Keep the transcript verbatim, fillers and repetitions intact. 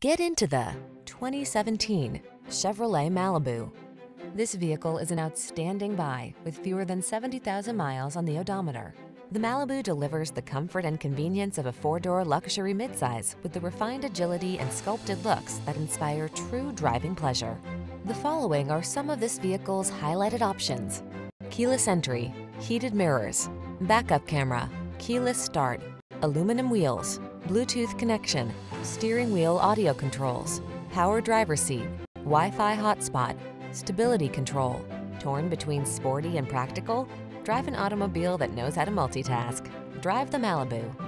Get into the twenty seventeen Chevrolet Malibu. This vehicle is an outstanding buy with fewer than seventy thousand miles on the odometer. The Malibu delivers the comfort and convenience of a four-door luxury midsize with the refined agility and sculpted looks that inspire true driving pleasure. The following are some of this vehicle's highlighted options: keyless entry, heated mirrors, backup camera, keyless start, aluminum wheels, Bluetooth connection, steering wheel audio controls, power driver seat, Wi-Fi hotspot, stability control. Torn between sporty and practical? Drive an automobile that knows how to multitask. Drive the Malibu.